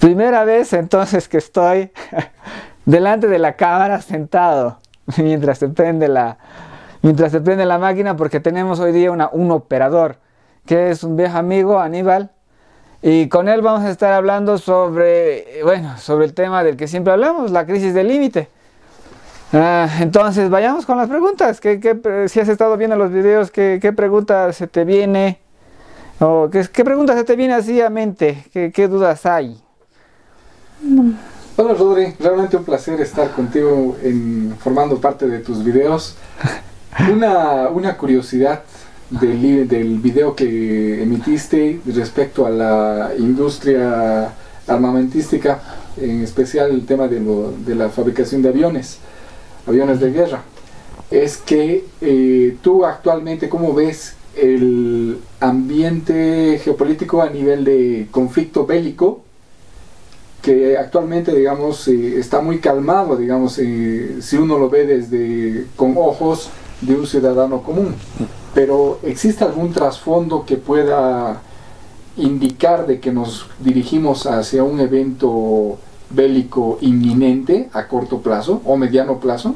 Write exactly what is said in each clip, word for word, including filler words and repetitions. Primera vez entonces que estoy delante de la cámara sentado mientras se prende la, mientras se prende la máquina, porque tenemos hoy día una, un operador que es un viejo amigo, Aníbal, y con él vamos a estar hablando sobre, bueno, sobre el tema del que siempre hablamos, la crisis del límite. Ah, entonces vayamos con las preguntas. ¿Qué, qué, si has estado viendo los videos, ¿qué, qué pregunta se te viene? O ¿qué, qué pregunta se te viene así a mente? ¿Qué, qué dudas hay? Bueno, Rodri, realmente un placer estar contigo en, formando parte de tus videos. Una, una curiosidad del, del video que emitiste respecto a la industria armamentística, en especial el tema de, lo, de la fabricación de aviones, aviones de guerra, es que eh, tú actualmente, ¿cómo ves el ambiente geopolítico a nivel de conflicto bélico? Que actualmente, digamos, eh, está muy calmado, digamos, eh, si uno lo ve desde con ojos de un ciudadano común. Pero ¿existe algún trasfondo que pueda indicar de que nos dirigimos hacia un evento bélico inminente a corto plazo o mediano plazo?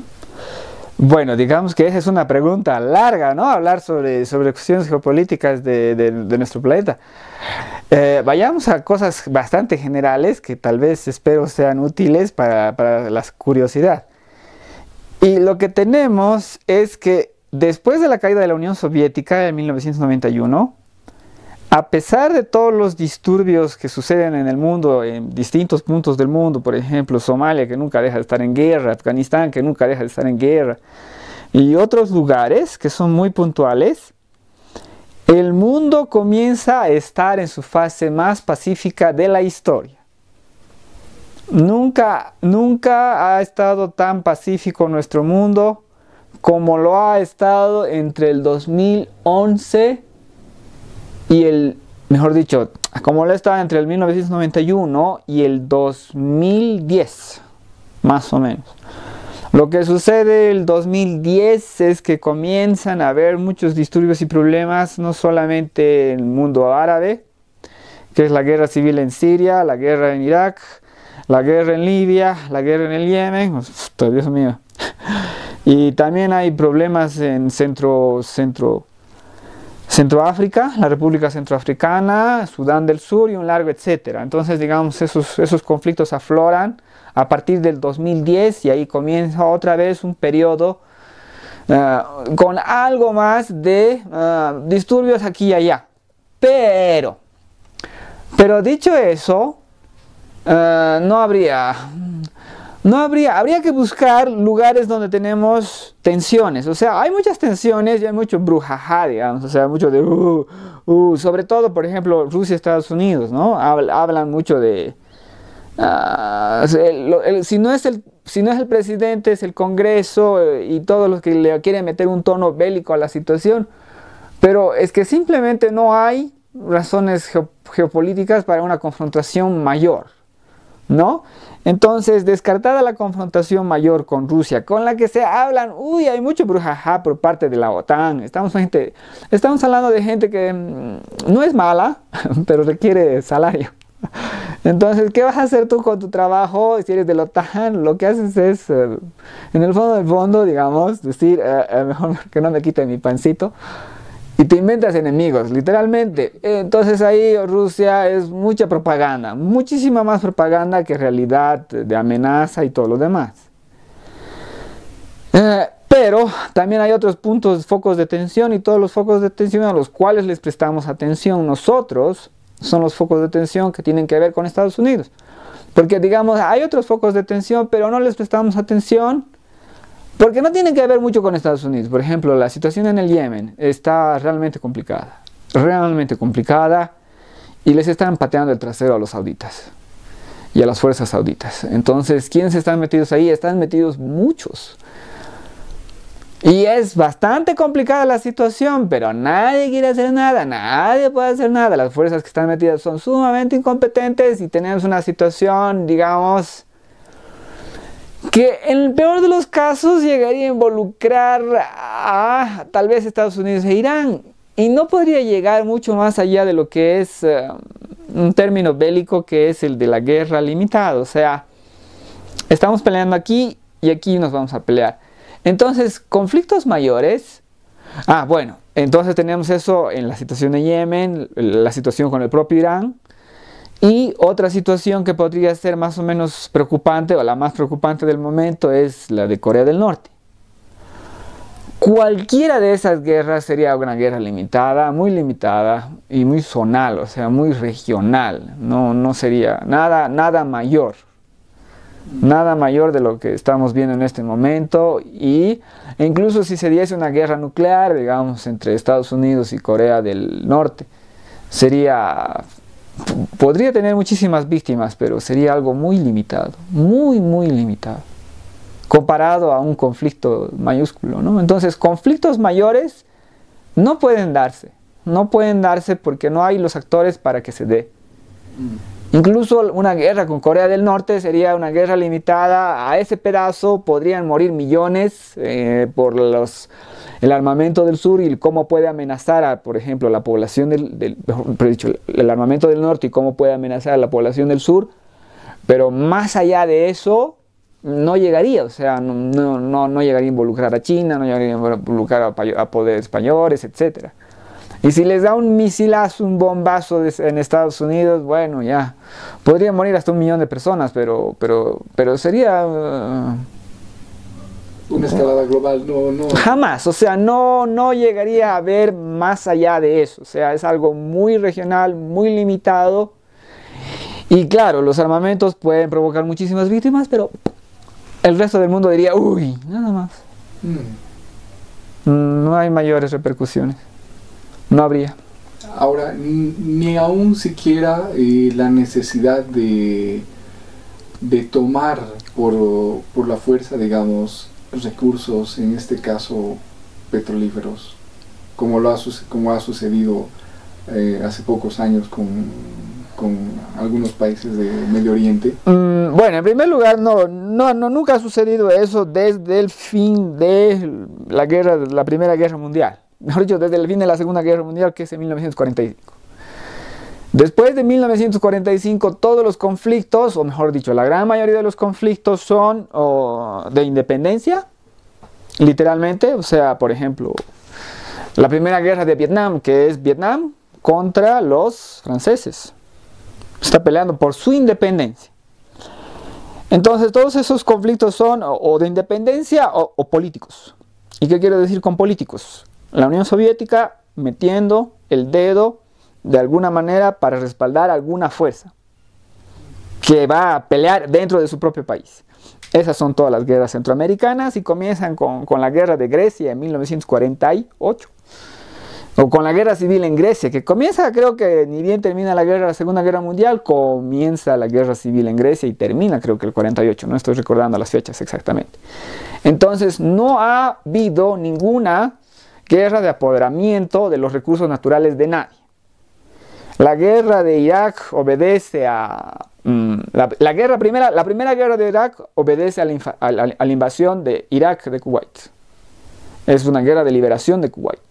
Bueno, digamos que esa es una pregunta larga, ¿no? Hablar sobre, sobre cuestiones geopolíticas de, de, de nuestro planeta. Eh, vayamos a cosas bastante generales que tal vez espero sean útiles para, para la curiosidad. Y lo que tenemos es que después de la caída de la Unión Soviética en mil novecientos noventa y uno, a pesar de todos los disturbios que suceden en el mundo, en distintos puntos del mundo, por ejemplo Somalia, que nunca deja de estar en guerra, Afganistán, que nunca deja de estar en guerra, y otros lugares que son muy puntuales, el mundo comienza a estar en su fase más pacífica de la historia. Nunca, nunca ha estado tan pacífico nuestro mundo como lo ha estado entre el dos mil once y el, mejor dicho, como lo estaba entre el mil novecientos noventa y uno y el dos mil diez, más o menos. Lo que sucede el dos mil diez es que comienzan a haber muchos disturbios y problemas, no solamente en el mundo árabe, que es la guerra civil en Siria, la guerra en Irak, la guerra en Libia, la guerra en el Yemen, uf, Dios mío. Y también hay problemas en centro, centro, Centroáfrica, la República Centroafricana, Sudán del Sur y un largo etcétera. Entonces, digamos, esos, esos conflictos afloran a partir del dos mil diez y ahí comienza otra vez un periodo uh, con algo más de uh, disturbios aquí y allá. Pero, pero dicho eso, uh, no habría... No habría, habría que buscar lugares donde tenemos tensiones. O sea, hay muchas tensiones y hay mucho brujajá, digamos. O sea, mucho de... Uh, uh, sobre todo, por ejemplo, Rusia y Estados Unidos, ¿no? Hablan mucho de... Uh, el, el, si, no es el, si no es el presidente, es el Congreso y todos los que le quieren meter un tono bélico a la situación. Pero es que simplemente no hay razones geopolíticas para una confrontación mayor, ¿no? Entonces, descartada la confrontación mayor con Rusia, con la que se hablan, uy, hay mucho brujajá por parte de la OTAN. Estamos, gente, estamos hablando de gente que mmm, no es mala, pero requiere salario. Entonces, ¿qué vas a hacer tú con tu trabajo si eres de la OTAN? Lo que haces es, eh, en el fondo del fondo, digamos, decir, eh, mejor que no me quiten mi pancito. Y te inventas enemigos, literalmente. Entonces ahí Rusia es mucha propaganda, muchísima más propaganda que realidad de amenaza y todo lo demás. Eh, pero también hay otros puntos, focos de tensión, y todos los focos de tensión a los cuales les prestamos atención nosotros son los focos de tensión que tienen que ver con Estados Unidos. Porque digamos, hay otros focos de tensión, pero no les prestamos atención porque no tiene que ver mucho con Estados Unidos. Por ejemplo, la situación en el Yemen está realmente complicada. Realmente complicada. Y les están pateando el trasero a los sauditas. Y a las fuerzas sauditas. Entonces, ¿quiénes están metidos ahí? Están metidos muchos. Y es bastante complicada la situación. Pero nadie quiere hacer nada. Nadie puede hacer nada. Las fuerzas que están metidas son sumamente incompetentes. Y tenemos una situación, digamos... que en el peor de los casos llegaría a involucrar a tal vez Estados Unidos e Irán. y no podría llegar mucho más allá de lo que es uh, un término bélico, que es el de la guerra limitada. O sea, estamos peleando aquí y aquí nos vamos a pelear. Entonces, conflictos mayores. Ah, bueno, entonces tenemos eso en la situación de Yemen, la situación con el propio Irán. Y otra situación que podría ser más o menos preocupante, o la más preocupante del momento, es la de Corea del Norte. Cualquiera de esas guerras sería una guerra limitada, muy limitada y muy zonal, o sea, muy regional. No, no sería nada, nada mayor. Nada mayor de lo que estamos viendo en este momento. Y incluso si se diese una guerra nuclear, digamos, entre Estados Unidos y Corea del Norte, sería... podría tener muchísimas víctimas, pero sería algo muy limitado, muy, muy limitado, comparado a un conflicto mayúsculo, ¿no? Entonces, conflictos mayores no pueden darse, no pueden darse porque no hay los actores para que se dé. Incluso una guerra con Corea del Norte sería una guerra limitada a ese pedazo, podrían morir millones eh, por los... el armamento del sur y cómo puede amenazar a, por ejemplo, la población del, del dicho, el armamento del norte y cómo puede amenazar a la población del sur, pero más allá de eso no llegaría, o sea, no, no, no llegaría a involucrar a China, no llegaría a involucrar a, a poderes españoles, etcétera. Y si les da un misilazo, un bombazo de, en Estados Unidos, bueno, ya, podrían morir hasta un millón de personas, pero, pero, pero sería... Uh, una escalada global, no, no. Jamás, o sea, no, no llegaría a haber más allá de eso. O sea, es algo muy regional, muy limitado. Y claro, los armamentos pueden provocar muchísimas víctimas, pero el resto del mundo diría, uy, nada más. Mm. No hay mayores repercusiones. No habría. Ahora, ni aún siquiera eh, la necesidad de, de tomar por, por la fuerza, digamos, recursos, en este caso petrolíferos, como lo ha, como ha sucedido eh, hace pocos años con, con algunos países de Medio Oriente. Mm, bueno, en primer lugar, no, no, no, nunca ha sucedido eso desde el fin de la guerra, la Primera Guerra Mundial. Mejor dicho, desde el fin de la Segunda Guerra Mundial, que es en mil novecientos cuarenta y cinco. Después de mil novecientos cuarenta y cinco, todos los conflictos, o mejor dicho, la gran mayoría de los conflictos son o, de independencia, literalmente. O sea, por ejemplo, la primera guerra de Vietnam, que es Vietnam contra los franceses. Está peleando por su independencia. Entonces, todos esos conflictos son o, o de independencia o, o políticos. ¿Y qué quiero decir con políticos? La Unión Soviética metiendo el dedo de alguna manera para respaldar alguna fuerza que va a pelear dentro de su propio país. Esas son todas las guerras centroamericanas y comienzan con, con la guerra de Grecia en mil novecientos cuarenta y ocho, o con la guerra civil en Grecia, que comienza, creo que ni bien termina la guerra, la Segunda Guerra Mundial, comienza la guerra civil en Grecia y termina, creo que el cuarenta y ocho, no estoy recordando las fechas exactamente. Entonces no ha habido ninguna guerra de apoderamiento de los recursos naturales de nadie. La guerra de Irak obedece a... Mmm, la, la, guerra primera, la primera guerra de Irak obedece a la, infa, a, la, a la invasión de Irak de Kuwait. Es una guerra de liberación de Kuwait.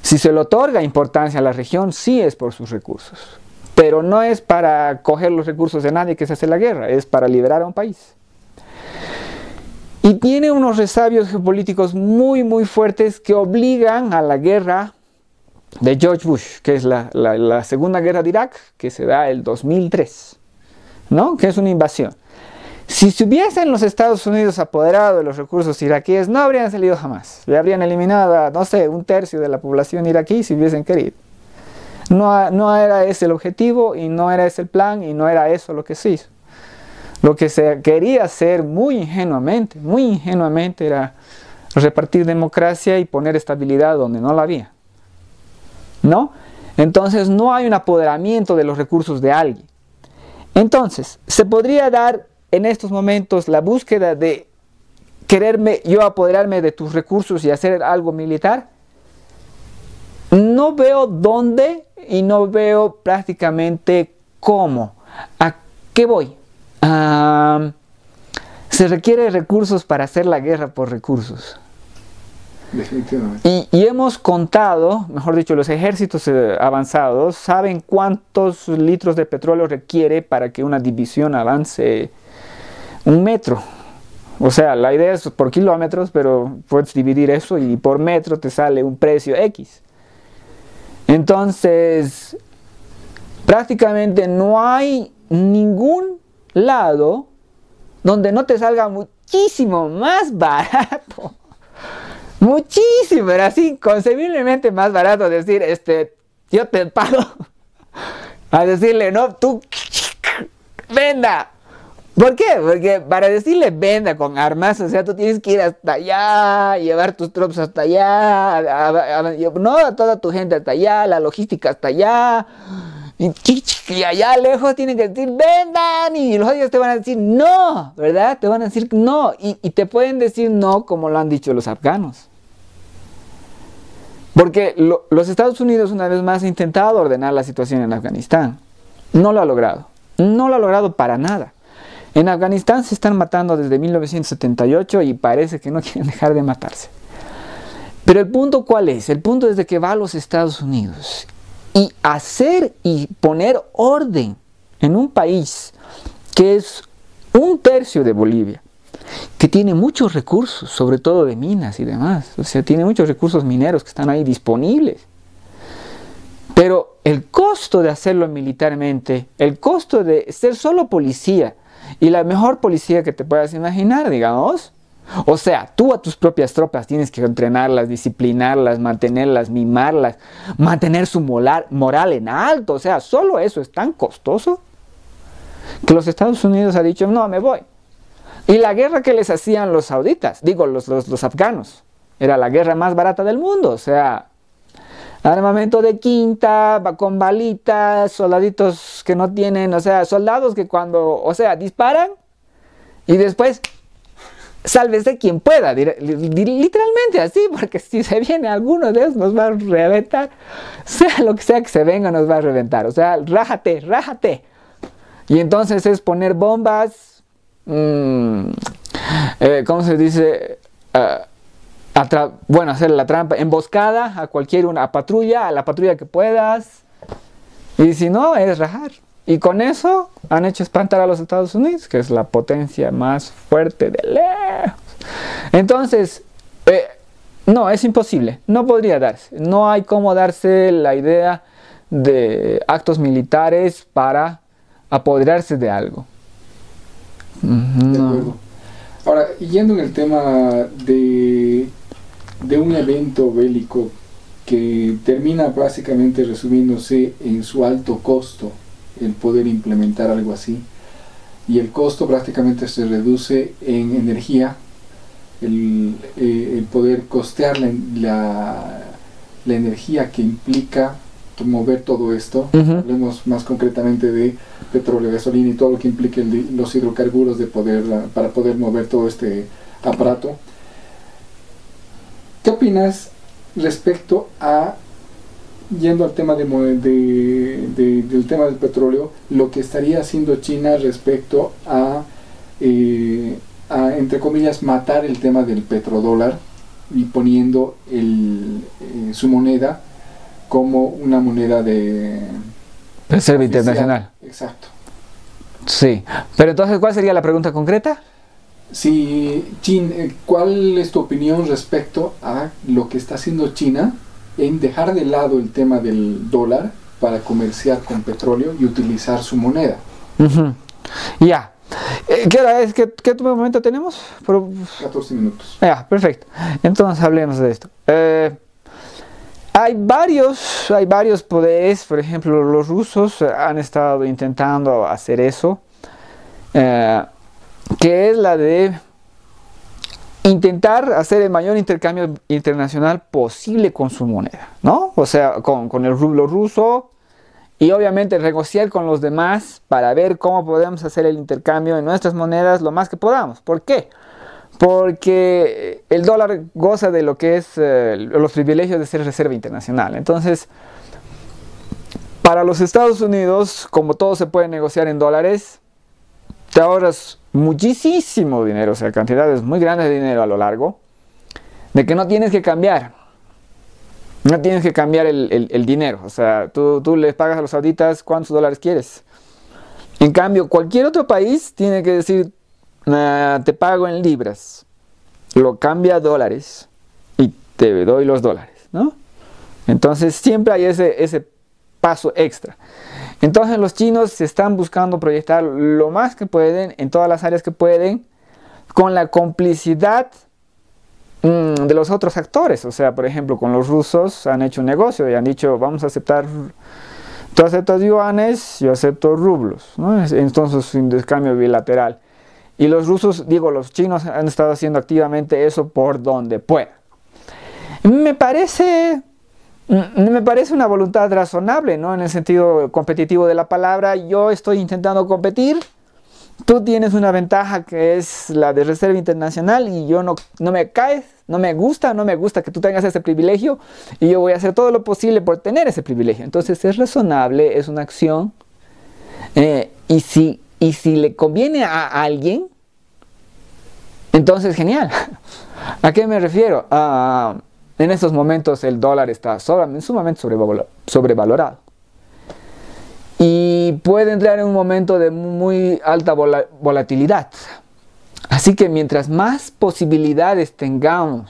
Si se le otorga importancia a la región, sí es por sus recursos. Pero no es para coger los recursos de nadie que se hace la guerra, es para liberar a un país. Y tiene unos resabios geopolíticos muy, muy fuertes que obligan a la guerra de George Bush, que es la, la, la segunda guerra de Irak, que se da el dos mil tres, ¿no? Que es una invasión. Si se hubiesen los Estados Unidos apoderado de los recursos iraquíes, no habrían salido jamás. Le habrían eliminado a, no sé, un tercio de la población iraquí si hubiesen querido. No, no era ese el objetivo, y no era ese el plan, y no era eso lo que se hizo. Lo que se quería hacer muy ingenuamente, muy ingenuamente, era repartir democracia y poner estabilidad donde no la había, ¿no? Entonces no hay un apoderamiento de los recursos de alguien. Entonces, se podría dar en estos momentos la búsqueda de quererme yo apoderarme de tus recursos y hacer algo militar. No veo dónde y no veo prácticamente cómo. ¿A qué voy? Ah, se requiere recursos para hacer la guerra por recursos. Definitivamente. Y, y hemos contado, mejor dicho, los ejércitos avanzados saben cuántos litros de petróleo requiere para que una división avance un metro. O sea, la idea es por kilómetros, pero puedes dividir eso y por metro te sale un precio X. Entonces, prácticamente no hay ningún lado donde no te salga muchísimo más barato. Muchísimo, era así, inconcebiblemente más barato decir, este, yo te pago. A decirle, no, tú, venda. ¿Por qué? Porque para decirle venda con armas, o sea, tú tienes que ir hasta allá, llevar tus tropas hasta allá, a, a, a, no, toda tu gente hasta allá, la logística hasta allá, y, y allá lejos tienen que decir vendan, y los otros te van a decir no, ¿verdad? Te van a decir no, y, y te pueden decir no como lo han dicho los afganos. Porque lo, los Estados Unidos una vez más ha intentado ordenar la situación en Afganistán, no lo ha logrado, no lo ha logrado para nada. En Afganistán se están matando desde mil novecientos setenta y ocho y parece que no quieren dejar de matarse. Pero el punto, ¿cuál es? El punto es de que va a los Estados Unidos y hacer y poner orden en un país que es un tercio de Bolivia, que tiene muchos recursos, sobre todo de minas y demás. O sea, tiene muchos recursos mineros que están ahí disponibles. Pero el costo de hacerlo militarmente, el costo de ser solo policía, y la mejor policía que te puedas imaginar, digamos. O sea, tú a tus propias tropas tienes que entrenarlas, disciplinarlas, mantenerlas, mimarlas, mantener su moral, moral en alto. O sea, solo eso es tan costoso que los Estados Unidos ha dicho, no, me voy. Y la guerra que les hacían los sauditas, digo, los, los, los afganos, era la guerra más barata del mundo. O sea, armamento de quinta, con balitas, soldaditos que no tienen, o sea, soldados que cuando, o sea, disparan y después, sálvese quien pueda, literalmente así, porque si se viene alguno de ellos nos va a reventar, sea lo que sea que se venga nos va a reventar, o sea, rájate, rájate. Y entonces es poner bombas, mmm, eh, ¿cómo se dice? Uh, Atra bueno, hacer la trampa, emboscada a cualquier una a patrulla, a la patrulla que puedas. Y si no, es rajar. Y con eso han hecho espantar a los Estados Unidos, que es la potencia más fuerte de lejos. Entonces, eh, no, es imposible. No podría darse. No hay cómo darse la idea de actos militares para apoderarse de algo. No. De acuerdo. Ahora, yendo en el tema de... de un evento bélico que termina básicamente resumiéndose en su alto costo, el poder implementar algo así, y el costo prácticamente se reduce en energía, el, eh, el poder costear la, la, la energía que implica mover todo esto. Uh-huh. Hablemos más concretamente de petróleo, gasolina y todo lo que implica el, los hidrocarburos de poder, la, para poder mover todo este aparato. ¿Qué opinas respecto a, yendo al tema de, de, de, del tema del petróleo, lo que estaría haciendo China respecto a, eh, a, entre comillas, matar el tema del petrodólar y poniendo el, eh, su moneda como una moneda de reserva internacional? Exacto. Sí, pero entonces, ¿cuál sería la pregunta concreta? Sí, Chin, ¿cuál es tu opinión respecto a lo que está haciendo China en dejar de lado el tema del dólar para comerciar con petróleo y utilizar su moneda? Uh-huh. Ya. Eh, ¿Qué hora es? ¿Qué, qué momento tenemos? Por... catorce minutos. Ya, perfecto. Entonces hablemos de esto. Eh, hay varios, hay varios poderes, por ejemplo, los rusos han estado intentando hacer eso. Eh, que es la de intentar hacer el mayor intercambio internacional posible con su moneda, ¿no? O sea, con, con el rublo ruso y obviamente negociar con los demás para ver cómo podemos hacer el intercambio en nuestras monedas lo más que podamos. ¿Por qué? Porque el dólar goza de lo que es eh, los privilegios de ser reserva internacional. Entonces, para los Estados Unidos, como todo se puede negociar en dólares, te ahorras muchísimo dinero, o sea, cantidades muy grandes de dinero a lo largo de que no tienes que cambiar, no tienes que cambiar el, el, el dinero. O sea, tú, tú les pagas a los sauditas cuántos dólares quieres. En cambio, cualquier otro país tiene que decir, uh, te pago en libras, lo cambia a dólares y te doy los dólares, ¿no? Entonces siempre hay ese, ese paso extra. Entonces los chinos se están buscando proyectar lo más que pueden, en todas las áreas que pueden, con la complicidad mmm, de los otros actores. O sea, por ejemplo, con los rusos han hecho un negocio y han dicho, vamos a aceptar, tú aceptas yuanes, yo acepto rublos, ¿no? Entonces un intercambio bilateral. Y los rusos, digo, los chinos han estado haciendo activamente eso por donde pueda. Me parece... Me parece una voluntad razonable, ¿no? En el sentido competitivo de la palabra, yo estoy intentando competir, tú tienes una ventaja que es la de reserva internacional y yo no, no me caes, no me gusta, no me gusta que tú tengas ese privilegio y yo voy a hacer todo lo posible por tener ese privilegio. Entonces es razonable, es una acción eh, y, si, y si le conviene a alguien, entonces genial. ¿A qué me refiero? A... Uh, En estos momentos el dólar está sumamente sobrevalorado. Y puede entrar en un momento de muy alta volatilidad. Así que mientras más posibilidades tengamos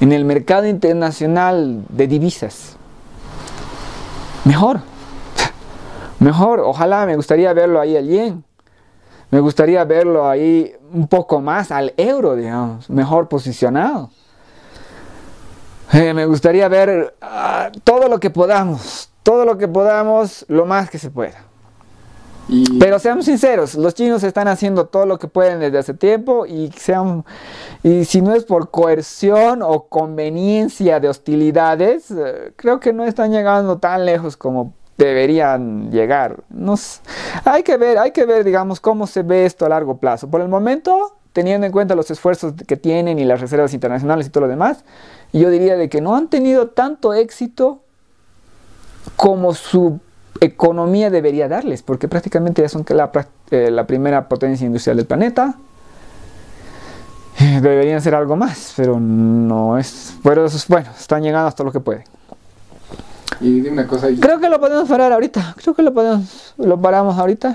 en el mercado internacional de divisas, mejor. Mejor. Ojalá, me gustaría verlo ahí al yen. Me gustaría verlo ahí un poco más al euro, digamos, mejor posicionado. Eh, me gustaría ver uh, todo lo que podamos, todo lo que podamos, lo más que se pueda. Y... Pero seamos sinceros, los chinos están haciendo todo lo que pueden desde hace tiempo y, sean, y si no es por coerción o conveniencia de hostilidades, eh, creo que no están llegando tan lejos como deberían llegar. Nos, hay que ver, hay que ver, digamos, cómo se ve esto a largo plazo. Por el momento, teniendo en cuenta los esfuerzos que tienen y las reservas internacionales y todo lo demás, yo diría de que no han tenido tanto éxito como su economía debería darles, porque prácticamente ya son la, eh, la primera potencia industrial del planeta. Deberían ser algo más, pero no es... Pero bueno, están llegando hasta lo que pueden. Y dime una cosa... Creo que lo podemos parar ahorita, creo que lo podemos... Lo paramos ahorita.